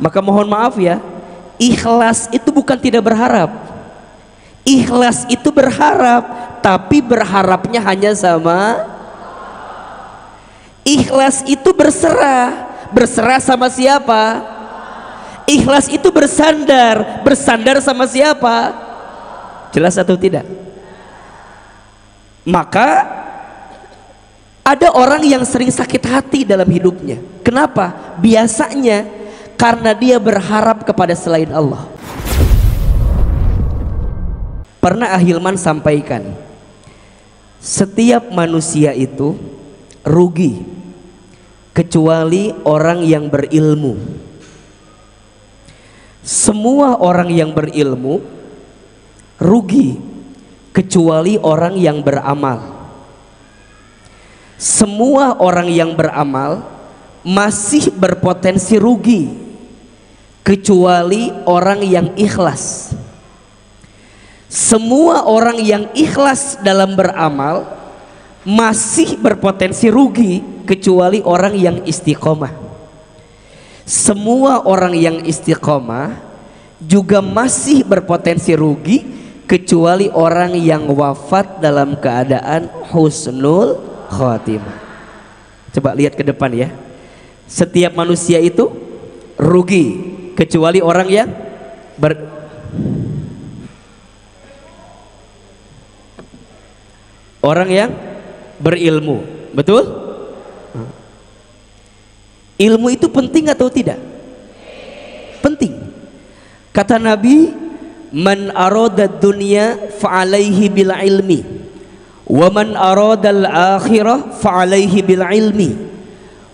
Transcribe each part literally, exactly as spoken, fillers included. Maka mohon maaf ya, ikhlas itu bukan tidak berharap. Ikhlas itu berharap, tapi berharapnya hanya sama. Ikhlas itu berserah, berserah sama siapa? Ikhlas itu bersandar, bersandar sama siapa? Jelas atau tidak? Maka ada orang yang sering sakit hati dalam hidupnya. Kenapa? Biasanya karena dia berharap kepada selain Allah. Pernah A Hilman sampaikan, setiap manusia itu rugi kecuali orang yang berilmu. Semua orang yang berilmu rugi kecuali orang yang beramal. Semua orang yang beramal masih berpotensi rugi kecuali orang yang ikhlas. Semua orang yang ikhlas dalam beramal masih berpotensi rugi kecuali orang yang istiqomah. Semua orang yang istiqomah juga masih berpotensi rugi kecuali orang yang wafat dalam keadaan husnul khatimah. Coba lihat ke depan ya. Setiap manusia itu rugi kecuali orang yang ber... orang yang berilmu. Betul? Ilmu itu penting atau tidak? Penting. Kata Nabi, man aradad dunya fa'alaihi bil ilmi. Waman aradal akhirah fa'alaihi bil ilmi.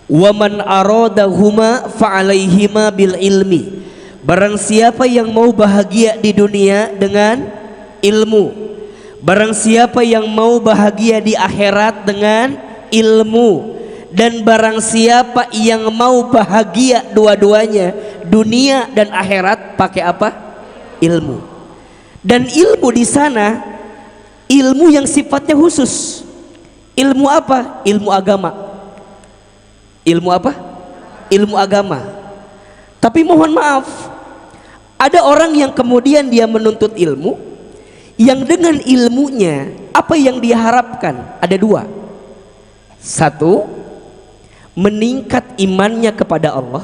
Waman aradahuma fa'alaihima bil ilmi. Barang siapa yang mau bahagia di dunia dengan ilmu, barang siapa yang mau bahagia di akhirat dengan ilmu, dan barang siapa yang mau bahagia dua-duanya, dunia dan akhirat, pakai apa? Ilmu. Dan ilmu di sana ilmu yang sifatnya khusus. Ilmu apa? Ilmu agama. Ilmu apa? Ilmu agama. Tapi mohon maaf, ada orang yang kemudian dia menuntut ilmu, yang dengan ilmunya apa yang dia harapkan? Ada dua. Satu, meningkat imannya kepada Allah.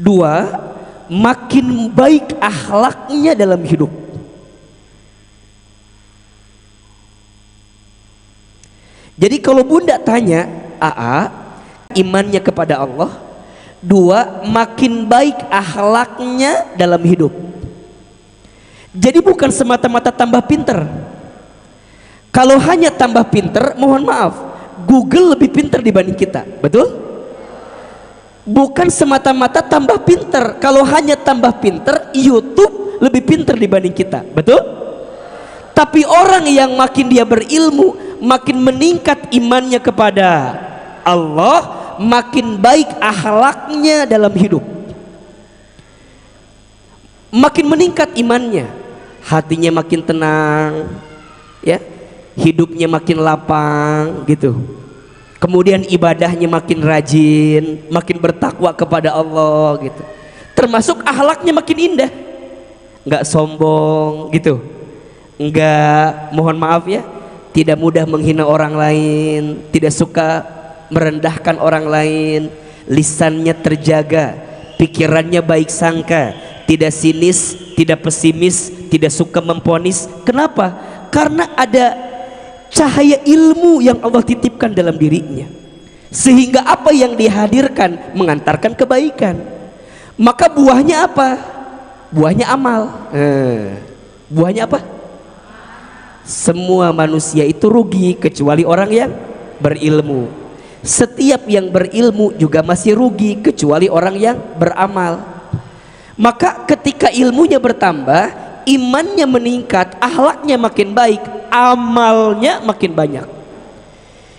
Dua, makin baik akhlaknya dalam hidup. Jadi kalau bunda tanya, "Aa, imannya kepada Allah?" Dua, makin baik akhlaknya dalam hidup. Jadi bukan semata-mata tambah pinter. Kalau hanya tambah pinter, mohon maaf, Google lebih pinter dibanding kita. Betul? Bukan semata-mata tambah pinter. Kalau hanya tambah pinter, YouTube lebih pinter dibanding kita. Betul? Tapi orang yang makin dia berilmu, makin meningkat imannya kepada Allah, makin baik akhlaknya dalam hidup, makin meningkat imannya, hatinya makin tenang ya, hidupnya makin lapang gitu. Kemudian ibadahnya makin rajin, makin bertakwa kepada Allah gitu. Termasuk akhlaknya makin indah, nggak sombong gitu, nggak, mohon maaf ya, tidak mudah menghina orang lain, tidak suka merendahkan orang lain, lisannya terjaga, pikirannya baik sangka, tidak sinis, tidak pesimis, tidak suka memponis. Kenapa? Karena ada cahaya ilmu yang Allah titipkan dalam dirinya, sehingga apa yang dihadirkan mengantarkan kebaikan. Maka buahnya apa? Buahnya amal. eh, Buahnya apa? Semua manusia itu rugi kecuali orang yang berilmu. Setiap yang berilmu juga masih rugi kecuali orang yang beramal. Maka ketika ilmunya bertambah, imannya meningkat, akhlaknya makin baik, amalnya makin banyak.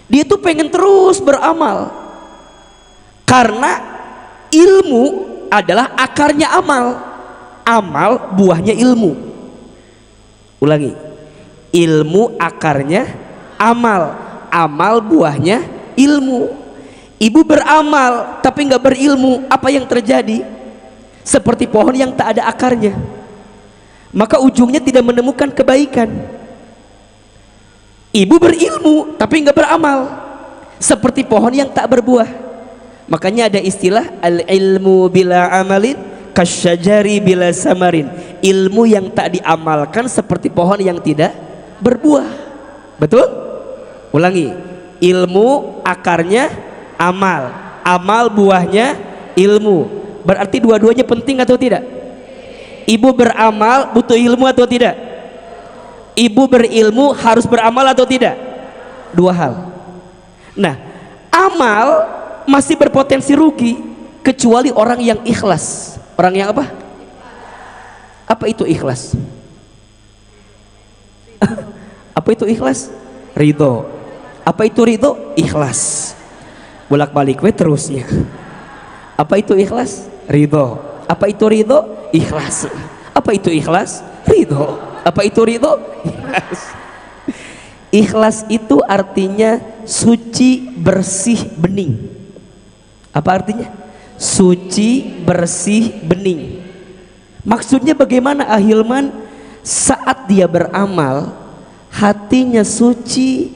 Dia tuh pengen terus beramal, karena ilmu adalah akarnya amal, amal buahnya ilmu. Ulangi, ilmu akarnya amal, amal buahnya ilmu. Ibu beramal tapi nggak berilmu, apa yang terjadi? Seperti pohon yang tak ada akarnya, maka ujungnya tidak menemukan kebaikan. Ibu berilmu tapi nggak beramal, seperti pohon yang tak berbuah. Makanya ada istilah al-ilmu bila amalin kasyajari bila samarin, ilmu yang tak diamalkan seperti pohon yang tidak berbuah. Betul? Ulangi, ilmu akarnya amal, amal buahnya ilmu. Berarti dua-duanya penting atau tidak? Ibu beramal butuh ilmu atau tidak? Ibu berilmu harus beramal atau tidak? Dua hal. Nah, amal masih berpotensi rugi kecuali orang yang ikhlas. Orang yang apa? Apa itu ikhlas? Apa itu ikhlas? Ridho. Apa itu ridho? Ikhlas. Bolak-balik we terusnya. Apa itu ikhlas? Ridho. Apa itu ridho? Ikhlas. Apa itu ikhlas? Ridho. Apa itu ridho? Ikhlas. Ikhlas itu artinya suci, bersih, bening. Apa artinya? Suci, bersih, bening. Maksudnya bagaimana, A Hilman? Saat dia beramal, hatinya suci,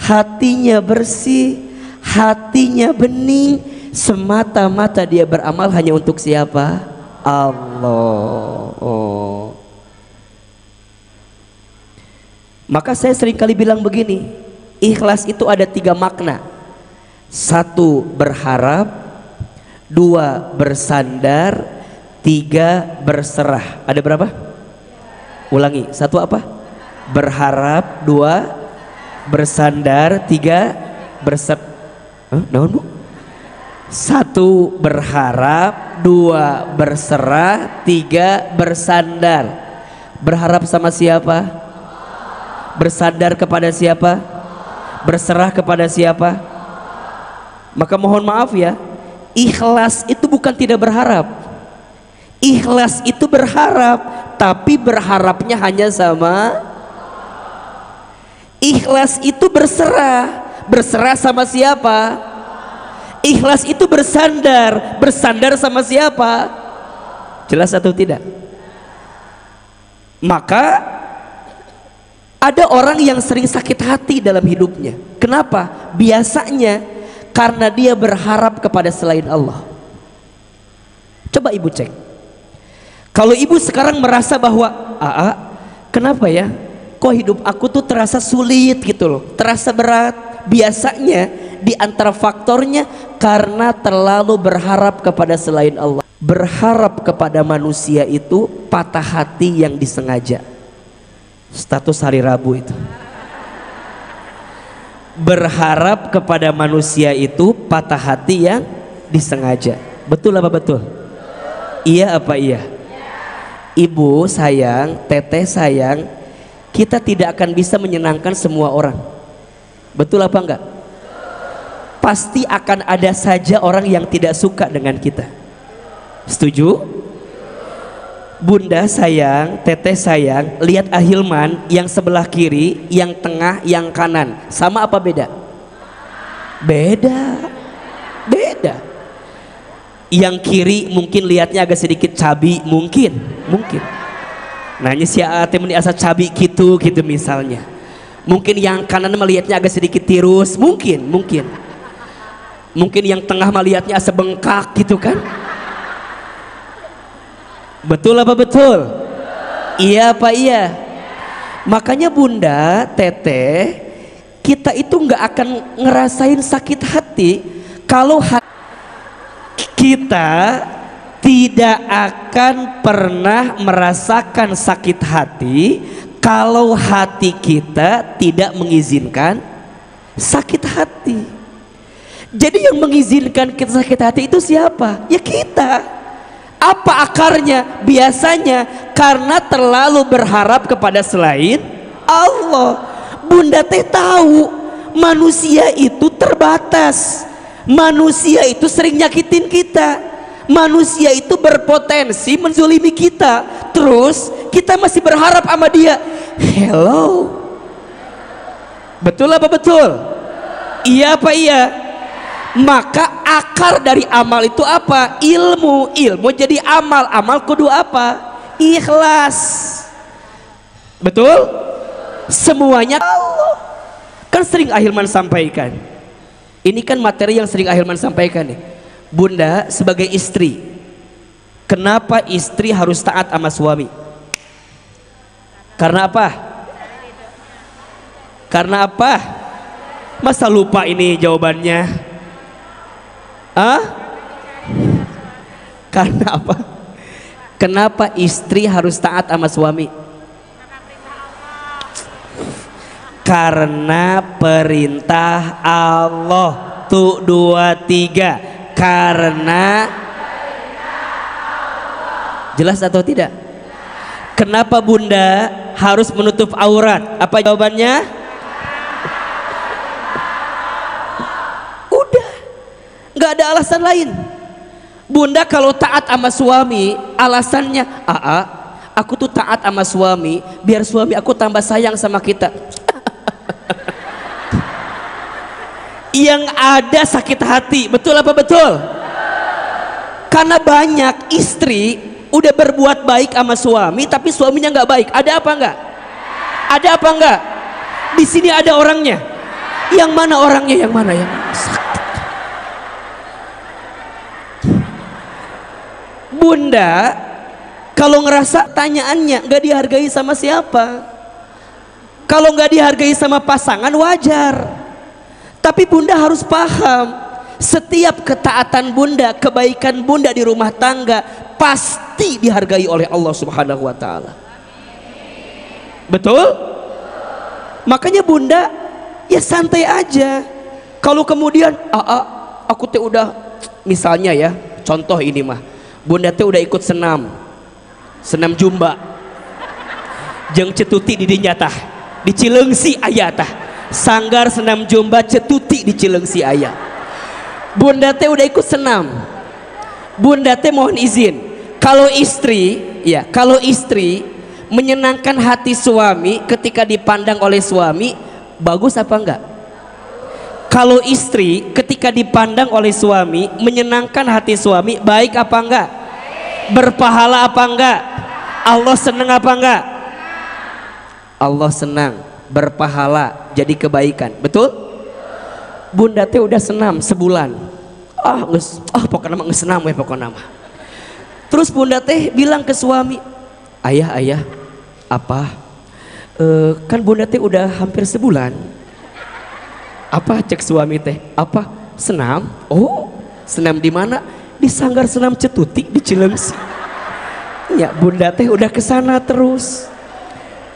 hatinya bersih, hatinya bening, semata-mata dia beramal hanya untuk siapa? Allah. Oh. Maka saya seringkali bilang begini, ikhlas itu ada tiga makna. Satu, berharap. Dua, bersandar. Tiga, berserah. Ada berapa? Ulangi, satu apa? Berharap. Dua, bersandar. Tiga, berserah. Huh? Naon bu? Satu, berharap. Dua, berserah. Tiga, bersandar. Berharap sama siapa? Bersandar kepada siapa? Berserah kepada siapa? Maka mohon maaf ya, ikhlas itu bukan tidak berharap. Ikhlas itu berharap, tapi berharapnya hanya sama. Ikhlas itu berserah. Berserah sama siapa? Ikhlas itu bersandar. Bersandar sama siapa? Jelas atau tidak? Maka ada orang yang sering sakit hati dalam hidupnya. Kenapa? Biasanya karena dia berharap kepada selain Allah. Coba ibu cek. Kalau ibu sekarang merasa bahwa Aa, kenapa ya? Kok hidup aku tuh terasa sulit gitu loh, terasa berat. Biasanya di antara faktornya karena terlalu berharap kepada selain Allah. Berharap kepada manusia itu patah hati yang disengaja. Status hari Rabu itu. Berharap kepada manusia itu patah hati yang disengaja. Betul apa betul? Iya apa iya? Ibu sayang, teteh sayang, kita tidak akan bisa menyenangkan semua orang. Betul apa enggak? Pasti akan ada saja orang yang tidak suka dengan kita. Setuju? Bunda sayang, teteh sayang, lihat A Hilman yang sebelah kiri, yang tengah, yang kanan. Sama apa beda? Beda. Beda. Yang kiri mungkin lihatnya agak sedikit cabi, mungkin, mungkin. Nanya si A temen asa cabi gitu gitu misalnya. Mungkin yang kanan melihatnya agak sedikit tirus, mungkin, mungkin. Mungkin yang tengah melihatnya asa bengkak gitu kan? Betul apa betul? Iya apa iya? Makanya bunda, teteh, kita itu nggak akan ngerasain sakit hati kalau hati kita tidak akan pernah merasakan sakit hati. Kalau hati kita tidak mengizinkan sakit hati. Jadi yang mengizinkan kita sakit hati itu siapa? Ya kita. Apa akarnya? Biasanya karena terlalu berharap kepada selain Allah. Bunda teh tahu manusia itu terbatas. Manusia itu sering nyakitin kita. Manusia itu berpotensi menzolimi kita, terus kita masih berharap sama dia. Hello, betul apa betul? Iya apa iya? Maka akar dari amal itu apa? Ilmu. Ilmu jadi amal. Amal kudu apa? Ikhlas. Betul? Semuanya Allah. Kan sering A Hilman sampaikan. Ini kan materi yang sering A Hilman sampaikan nih. Bunda sebagai istri, kenapa istri harus taat sama suami? Karena apa? Karena apa? Masa lupa ini jawabannya? Hah? Karena apa? Kenapa istri harus taat sama suami? Karena perintah Allah. Tuh dua tiga. Karena jelas atau tidak? Kenapa bunda harus menutup aurat? Apa jawabannya? Udah, nggak ada alasan lain. Bunda kalau taat sama suami, alasannya, "Aa, aku tuh taat sama suami biar suami aku tambah sayang sama kita." Yang ada sakit hati, betul apa betul? Karena banyak istri udah berbuat baik sama suami, tapi suaminya nggak baik. Ada apa nggak? Ada apa nggak? Di sini ada orangnya. Yang mana orangnya? Yang mana yang? Bunda kalau ngerasa tanyaannya nggak dihargai sama siapa, kalau nggak dihargai sama pasangan wajar, tapi bunda harus paham setiap ketaatan bunda, kebaikan bunda di rumah tangga pasti dihargai oleh Allah Subhanahu wa Ta'ala. Betul? Makanya bunda ya santai aja. Kalau kemudian "Aa, aku teh udah," misalnya ya, contoh ini mah, bunda teh udah ikut senam, senam jumba, jeung cetuti di dinya tah, di Cileungsi aya tah, sanggar senam jumba cetuti di Cileungsi aya. Bunda teh udah ikut senam, bunda teh mohon izin, kalau istri, ya kalau istri menyenangkan hati suami ketika dipandang oleh suami, bagus apa enggak? Kalau istri ketika dipandang oleh suami menyenangkan hati suami, baik apa enggak? Berpahala apa enggak? Allah senang apa enggak? Allah senang, berpahala, jadi kebaikan. Betul? Bunda teh udah senam sebulan. Ah, nges, ah pokoknya mah senam we pokoknya mah. Terus bunda teh bilang ke suami, "Ayah, ayah, apa? E, kan bunda teh udah hampir sebulan." "Apa?" cek suami teh. "Apa? Senam." "Oh, senam di mana?" "Di sanggar senam cetuti di Cileungsi." Ya bunda teh udah kesana terus.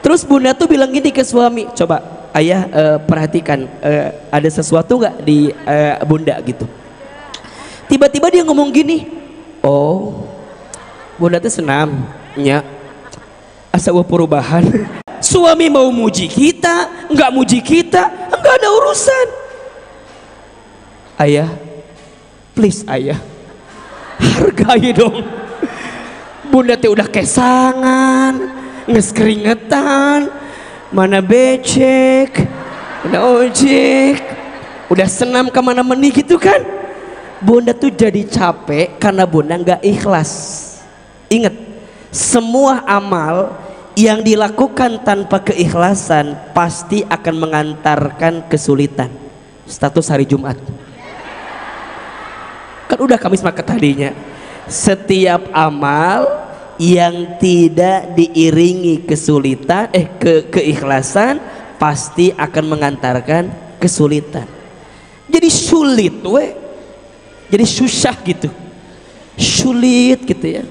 Terus bunda tuh bilang gini ke suami, "Coba ayah eh, perhatikan eh, ada sesuatu nggak di eh, bunda gitu." Tiba-tiba dia ngomong gini, "Oh, bunda teh senam ya, asa eueuh perubahan." Suami mau muji kita, nggak muji kita, nggak ada urusan. "Ayah, please ayah, hargai dong. Bunda teh udah kesangan, ngeskeringetan, mana becek, udah ojek, udah senam kemana meni gitu kan." Bunda tuh jadi capek karena bunda nggak ikhlas. Ingat, semua amal yang dilakukan tanpa keikhlasan pasti akan mengantarkan kesulitan. Status hari Jumat kan udah Kamis maka tadinya, setiap amal yang tidak diiringi kesulitan eh ke keikhlasan pasti akan mengantarkan kesulitan. Jadi sulit we, jadi susah gitu, sulit gitu ya,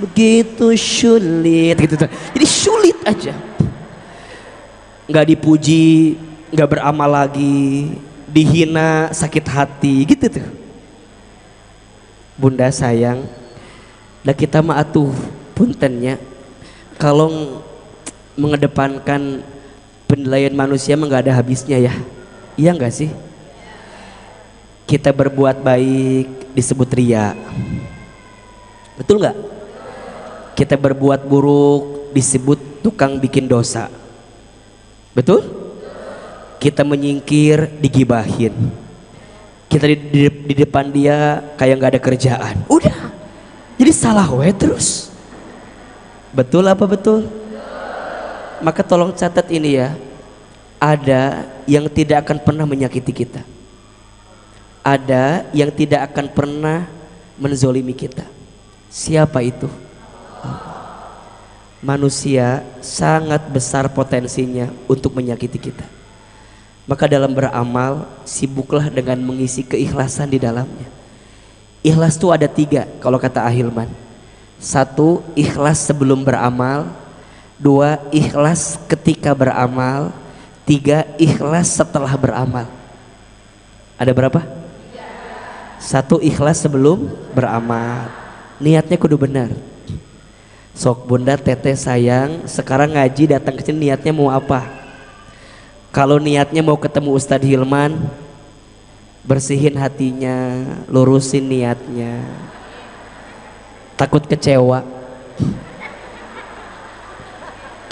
begitu sulit gitu. Jadi sulit aja, nggak dipuji nggak beramal lagi, dihina sakit hati gitu tuh. Bunda sayang, dah kita mah atuh puntennya kalau mengedepankan penilaian manusia mah nggak ada habisnya ya. Iya nggak sih? Kita berbuat baik disebut ria, betul nggak? Kita berbuat buruk disebut tukang bikin dosa, betul? Kita menyingkir digibahin, kita di, di, di depan dia kayak nggak ada kerjaan, udah jadi salah we terus. Betul apa betul? Maka tolong catat ini ya, ada yang tidak akan pernah menyakiti kita, ada yang tidak akan pernah menzolimi kita. Siapa itu? Manusia sangat besar potensinya untuk menyakiti kita. Maka dalam beramal, sibuklah dengan mengisi keikhlasan di dalamnya. Ikhlas itu ada tiga kalau kata A Hilman. Satu, ikhlas sebelum beramal. Dua, ikhlas ketika beramal. Tiga, ikhlas setelah beramal. Ada berapa? Satu, ikhlas sebelum beramal. Niatnya kudu benar. Sok bunda, teteh, sayang, sekarang ngaji datang ke sini niatnya mau apa? Kalau niatnya mau ketemu Ustadz Hilman, bersihin hatinya, lurusin niatnya. Takut kecewa.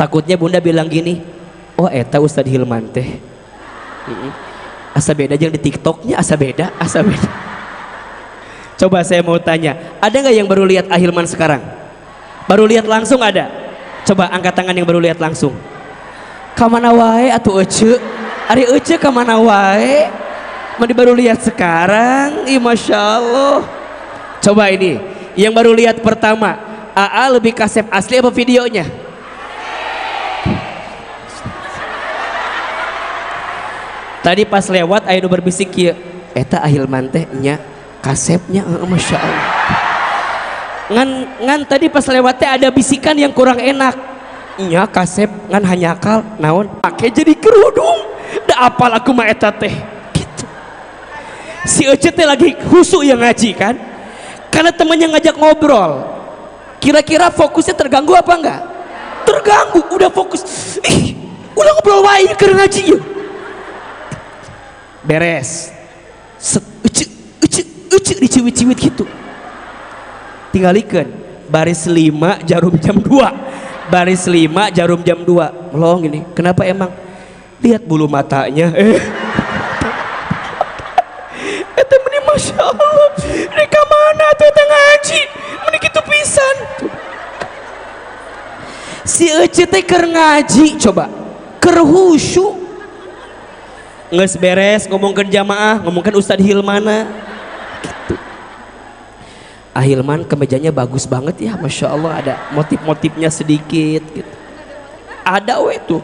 Takutnya bunda bilang gini, oh eta Ustadz Hilman teh asa beda yang di TikToknya, asa beda, asa beda. Coba saya mau tanya, ada nggak yang baru lihat A Hilman sekarang? Baru lihat langsung ada? Coba angkat tangan yang baru lihat langsung. Kamana wae atuh ece? Ari ece kamana wae? Mandi baru lihat sekarang? Ih, masya Allah. Coba ini, yang baru lihat pertama, A A lebih kasep asli apa videonya? Tadi pas lewat aya nu berbisik kieu, eta A Hilman teh nya kasepnya, masya Allah. Ngan, ngan tadi pas lewatnya ada bisikan yang kurang enak. Nya kasep ngan hanyakal naon pakai jadi kerudung. Da apal aku mah eta teh. Gitu. Si Ece teh lagi husu yang ngaji kan? Karena temannya ngajak ngobrol. Kira-kira fokusnya terganggu apa enggak? Terganggu, udah fokus. Ih, udah ngobrol wae keur ngaji. Beres. Ece Ece Ece diciwit-ciwit gitu. Tinggalikeun baris lima jarum jam dua, baris lima jarum jam dua melong ini. Kenapa emang? Lihat bulu matanya eh eta meni masya Allah ini kamana tuh eta ngaji meni kitu pisan si Ece teh keur ngaji coba keur khusyuk geus beres ngomongkeun jamaah ngomongkeun Ustadz Hilmana gitu. A Hilman kemejanya bagus banget ya, masya Allah ada motif-motifnya sedikit gitu. Ada we tuh,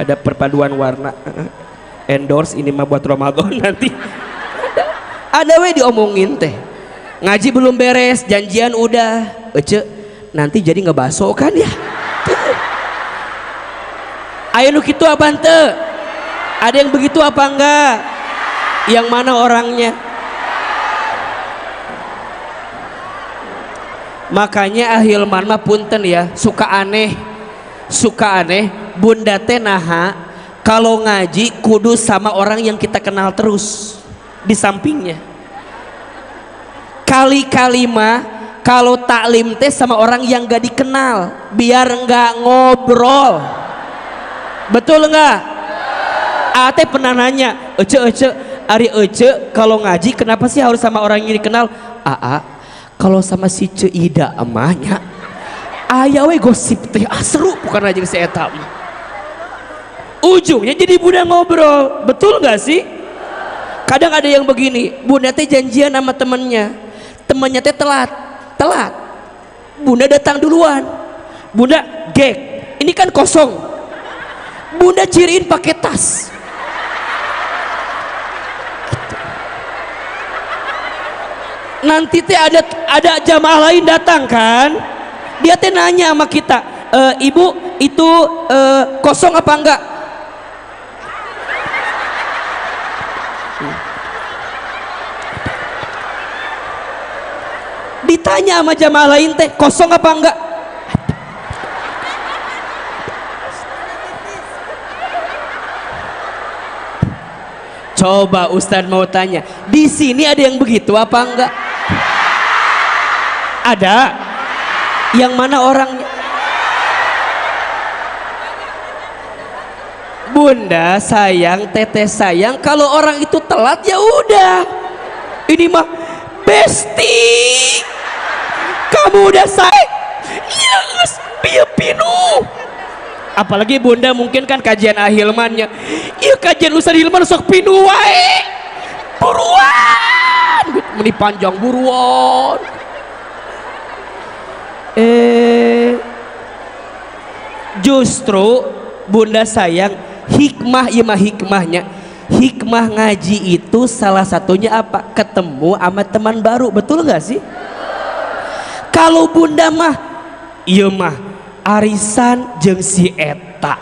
ada perpaduan warna. Endorse ini mah buat Ramadan nanti. Ada we diomongin teh. Ngaji belum beres, janjian udah. Ece, nanti jadi ngebaso kan ya? Ayo lu gitu apaan teh? Ada yang begitu apa enggak? Yang mana orangnya? Makanya A Hilman mah punten ya, suka aneh, suka aneh. Bunda teh naha kalau ngaji kudu sama orang yang kita kenal terus di sampingnya. Kali-kali mah kalau taklim teh sama orang yang gak dikenal, biar nggak ngobrol. Betul nggak? A teh pernah nanya, Ece Ece, Ari Ece kalau ngaji kenapa sih harus sama orang yang dikenal? Aa. Kalau sama si Ceida amanya aya we gosip teh asru bukan aja si eta mah. Ujungnya jadi bunda ngobrol, betul nggak sih? Kadang ada yang begini, bunda teh janjian sama temennya, temennya teh telat, telat. Bunda datang duluan, bunda gek, ini kan kosong. Bunda ciriin pakai tas. Nanti teh ada ada jamaah lain datang kan, dia teh nanya sama kita, e, ibu itu e, kosong apa enggak? Ditanya sama jamaah lain teh kosong apa enggak? Coba Ustadz mau tanya, di sini ada yang begitu apa enggak? Ada. Yang mana orangnya? Bunda sayang, teteh sayang, kalau orang itu telat ya udah. ini mah besti kamu udah saya yes pinu. Apalagi bunda mungkin kan kajian A Hilmannya, iya kajian Ustadz Hilman sok pinu wae buruan meni panjang buruan eh justru bunda sayang hikmah imah hikmahnya hikmah ngaji itu salah satunya apa? Ketemu sama teman baru, betul gak sih? Kalau bunda mah iya mah arisan jeung si eta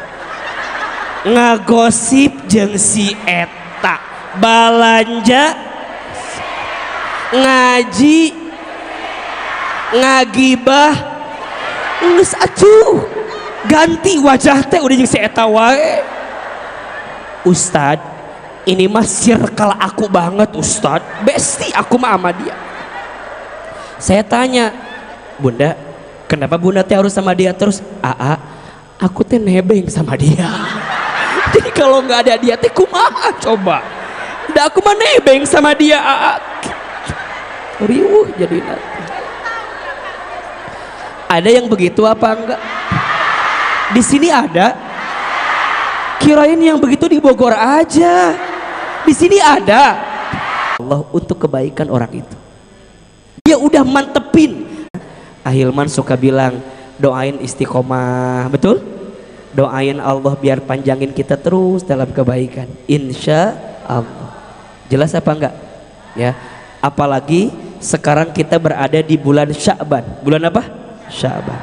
ngagosip jeung si eta balanja ngaji ngagibah ngus acuh ganti wajah teh udah jeung si eta wae. Ustadz ini mah circle aku banget Ustadz, besti aku mah sama dia. Saya tanya, bunda kenapa bunda teh harus sama dia terus? Aa, aku teh nebeng sama dia jadi kalau nggak ada dia teh kumaha coba, udah aku mah nebeng sama dia. Aa riuh jadi nanti. Ada yang begitu apa enggak? Di sini ada? Kirain yang begitu di Bogor aja. Di sini ada. Allah untuk kebaikan orang itu. Dia udah mantepin. A Hilman suka bilang doain istiqomah, betul? Doain Allah biar panjangin kita terus dalam kebaikan. Insya Allah. Jelas apa enggak? Ya. Apalagi sekarang kita berada di bulan Sya'ban. Bulan apa? Sya'ban.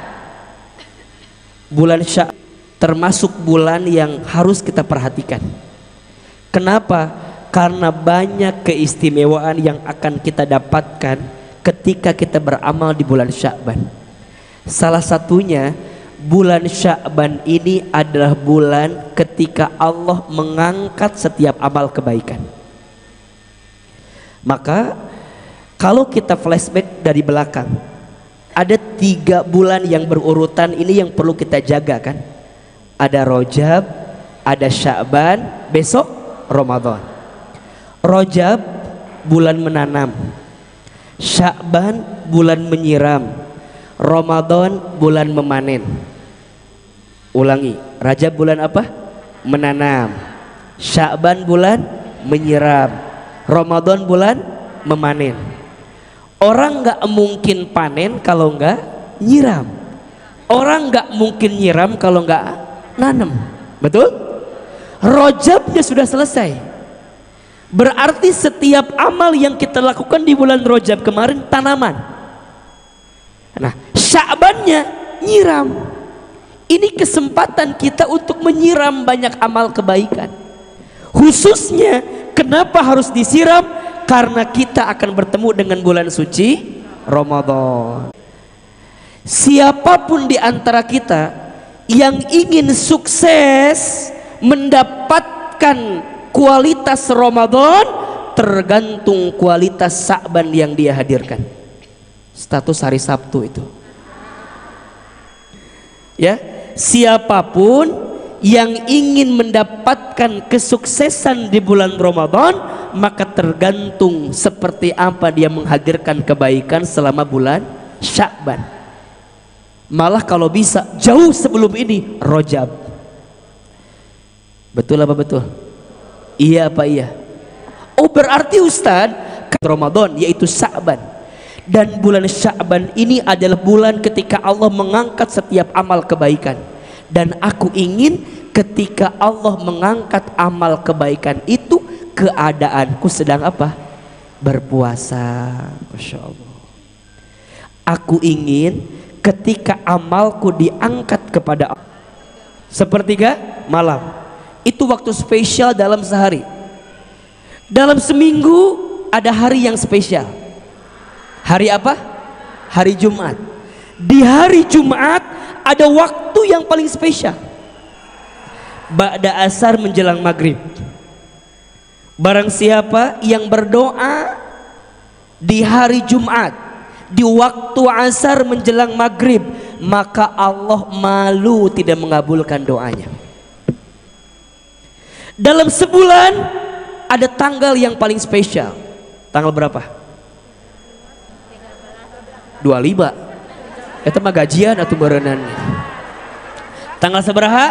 Bulan Sya'ban termasuk bulan yang harus kita perhatikan. Kenapa? Karena banyak keistimewaan yang akan kita dapatkan ketika kita beramal di bulan Sya'ban. Salah satunya bulan Sya'ban ini adalah bulan ketika Allah mengangkat setiap amal kebaikan. Maka kalau kita flashback dari belakang, ada tiga bulan yang berurutan ini yang perlu kita jaga kan. Ada Rajab, ada Sya'ban, besok Ramadan. Rajab bulan menanam, Sya'ban bulan menyiram, Ramadan bulan memanen. Ulangi, Rajab bulan apa? Menanam, Sya'ban bulan menyiram, Ramadan bulan memanen. Orang nggak mungkin panen kalau nggak nyiram. Orang nggak mungkin nyiram kalau nggak nanam, betul? Rajabnya sudah selesai, berarti setiap amal yang kita lakukan di bulan Rajab kemarin tanaman. Nah Sya'bannya nyiram, ini kesempatan kita untuk menyiram banyak amal kebaikan. Khususnya kenapa harus disiram? Karena kita akan bertemu dengan bulan suci Ramadan. Siapapun di antara kita yang ingin sukses mendapatkan kualitas Ramadan tergantung kualitas Sya'ban yang dia hadirkan. Status hari Sabtu itu ya, siapapun yang ingin mendapatkan kesuksesan di bulan Ramadan maka tergantung seperti apa dia menghadirkan kebaikan selama bulan Sya'ban. Malah kalau bisa jauh sebelum ini Rajab. Betul apa betul? Iya apa iya? Oh berarti Ustadz Ramadan yaitu Sya'ban. Dan bulan Sya'ban ini adalah bulan ketika Allah mengangkat setiap amal kebaikan. Dan aku ingin ketika Allah mengangkat amal kebaikan itu keadaanku sedang apa? Berpuasa. Masya Allah. Aku ingin ketika amalku diangkat kepada Allah sepertiga malam, itu waktu spesial dalam sehari. Dalam seminggu ada hari yang spesial. Hari apa? Hari Jumat. Di hari Jumat ada waktu yang paling spesial. Ba'da asar menjelang maghrib. Barang siapa yang berdoa di hari Jumat di waktu asar menjelang maghrib maka Allah malu tidak mengabulkan doanya. Dalam sebulan ada tanggal yang paling spesial, Tanggal berapa? dua puluh lima. Itu mah gajian atau merenan. Tanggal seberaha?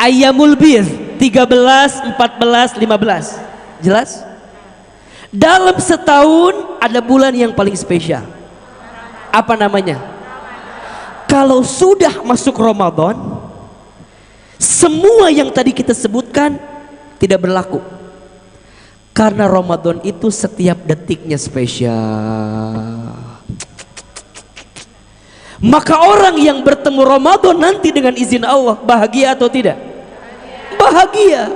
Ayyamul Bidh, tiga belas, empat belas, lima belas. Jelas? Dalam setahun ada bulan yang paling spesial. Apa namanya? Kalau sudah masuk Ramadan, semua yang tadi kita sebutkan tidak berlaku. Karena Ramadan itu setiap detiknya spesial. Maka orang yang bertemu Ramadan nanti dengan izin Allah bahagia atau tidak? Bahagia.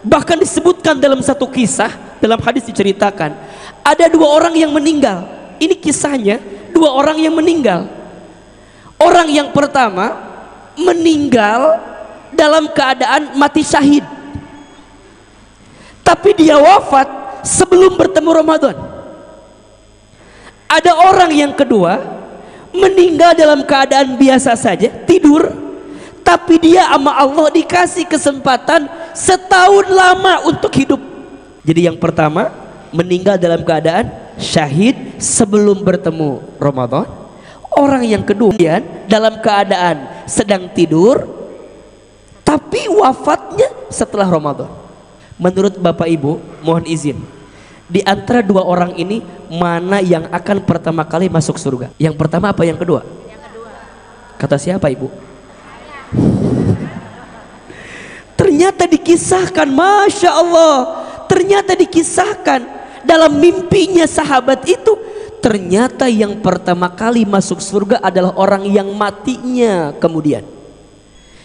Bahkan disebutkan dalam satu kisah, dalam hadis diceritakan, ada dua orang yang meninggal. Ini kisahnya, dua orang yang meninggal. Orang yang pertama meninggal dalam keadaan mati syahid. Tapi dia wafat sebelum bertemu Ramadan. Ada orang yang kedua meninggal dalam keadaan biasa saja, tidur, tapi dia sama Allah dikasih kesempatan setahun lama untuk hidup. Jadi yang pertama meninggal dalam keadaan syahid sebelum bertemu Ramadan. Orang yang kedua dalam keadaan sedang tidur, tapi wafatnya setelah Ramadan. Menurut Bapak Ibu, mohon izin, di antara dua orang ini mana yang akan pertama kali masuk surga? Yang pertama apa yang kedua? Yang kedua. Kata siapa Ibu? Ternyata dikisahkan, Masya Allah, ternyata dikisahkan dalam mimpinya sahabat itu, ternyata yang pertama kali masuk surga adalah orang yang matinya kemudian.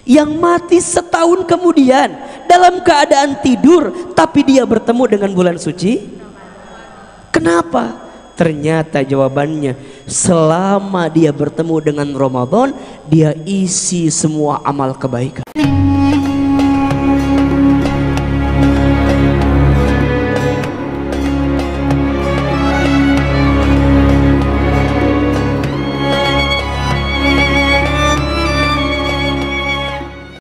Yang mati setahun kemudian dalam keadaan tidur, tapi dia bertemu dengan bulan suci. Kenapa? Ternyata jawabannya, selama dia bertemu dengan Ramadan, dia isi semua amal kebaikan.